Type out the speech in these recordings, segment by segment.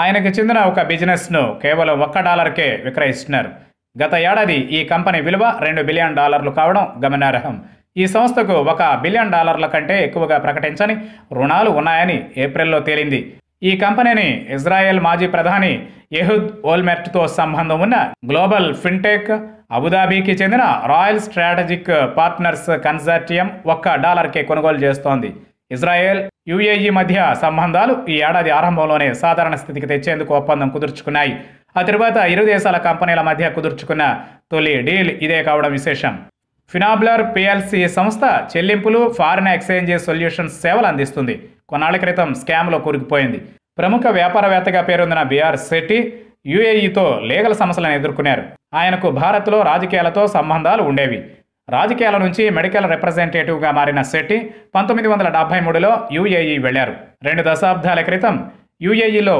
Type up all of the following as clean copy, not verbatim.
ఆయనకు చెందిన ఒక బిజినెస్ను కేవలం $1కే విక్రయిస్తున్నారు. గత ఏడాది ఈ కంపెనీ విలువ $2 బిలియన్ కావడం గమనార్హం. ఈ సంస్థకు $1 బిలియన్ కంటే ఎక్కువగా ప్రకటించని రుణాలు ఉన్నాయని ఏప్రిల్లో తేలింది. ఈ కంపెనీని ఇజ్రాయెల్ మాజీ ప్రధాని యెహూద్ ఓల్మెర్ట్తో సంబంధం ఉన్న గ్లోబల్ ఫిన్టెక్, అబుదాబీకి చెందిన రాయల్ స్ట్రాటజిక్ పార్ట్నర్స్ కన్సార్టియం $1కే కొనుగోలు చేస్తోంది. ఇజ్రాయెల్, యుఏఈ మధ్య సంబంధాలు ఈ ఏడాది ఆరంభంలోనే సాధారణ స్థితికి తెచ్చేందుకు ఒప్పందం కుదుర్చుకున్నాయి. ఆ తరువాత ఇరు దేశాల కంపెనీల మధ్య కుదుర్చుకున్న తొలి డీల్ ఇదే కావడం విశేషం. ఫినాబ్లర్ PLC సంస్థ చెల్లింపులు, ఫారిన్ ఎక్స్చేంజ్ సొల్యూషన్స్ సేవలు అందిస్తుంది. కొన్నాళ్ల క్రితం స్కామ్లో కూరుకుపోయింది. ప్రముఖ వ్యాపారవేత్తగా పేరొందిన బిఆర్ శెట్టి యుఏఈతో లీగల్ సమస్యలను ఎదుర్కొన్నారు. ఆయనకు భారత్లో రాజకీయాలతో సంబంధాలు ఉండేవి. రాజకీయాల నుంచి మెడికల్ రిప్రజెంటేటివ్గా మారిన శెట్టి 1973లో యుఏఈ వెళ్లారు. 2 దశాబ్దాల క్రితం యుఏఈలో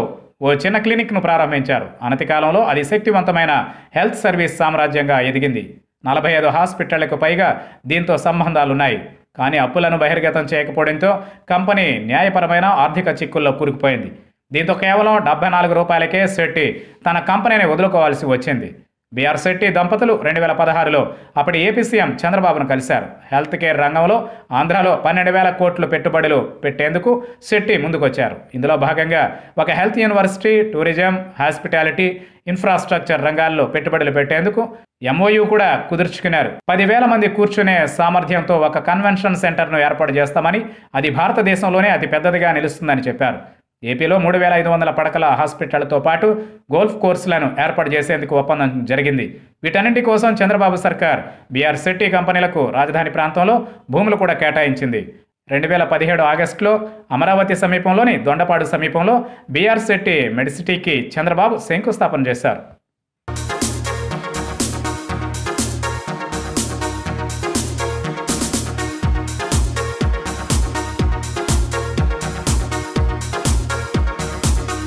ఓ చిన్న క్లినిక్ను ప్రారంభించారు. అనతికాలంలో అది శక్తివంతమైన హెల్త్ సర్వీస్ సామ్రాజ్యంగా ఎదిగింది. 45 హాస్పిటళ్లకు పైగా దీంతో సంబంధాలున్నాయి. కానీ అప్పులను బహిర్గతం చేయకపోవడంతో కంపెనీ న్యాయపరమైన ఆర్థిక చిక్కుల్లో కూరుకుపోయింది. దీంతో కేవలం $74కే శెట్టి తన కంపెనీని వదులుకోవాల్సి వచ్చింది. బిఆర్ శెట్టి దంపతులు 2016లో అప్పటి APCM చంద్రబాబును కలిశారు. హెల్త్ కేర్ రంగంలో ఆంధ్రాలో 12,000 కోట్లు పెట్టుబడులు పెట్టేందుకు శెట్టి ముందుకొచ్చారు. ఇందులో భాగంగా ఒక health university, tourism, hospitality, infrastructure రంగాల్లో పెట్టుబడులు పెట్టేందుకు MOU కూడా కుదుర్చుకున్నారు. 10,000 మంది కూర్చునే సామర్థ్యంతో ఒక కన్వెన్షన్ సెంటర్ను ఏర్పాటు చేస్తామని, అది భారతదేశంలోనే అతి పెద్దదిగా నిలుస్తుందని చెప్పారు. ఏపీలో 3,500 పడకల హాస్పిటళ్లతో పాటు గోల్ఫ్ కోర్సులను ఏర్పాటు చేసేందుకు ఒప్పందం జరిగింది. వీటన్నింటి కోసం చంద్రబాబు సర్కార్ బిఆర్ శెట్టి కంపెనీలకు రాజధాని ప్రాంతంలో భూములు కూడా కేటాయించింది. 2017 ఆగస్టులో అమరావతి సమీపంలోని దొండపాడు సమీపంలో బిఆర్ శెట్టి మెడిసిటీకి చంద్రబాబు శంకుస్థాపన చేశారు.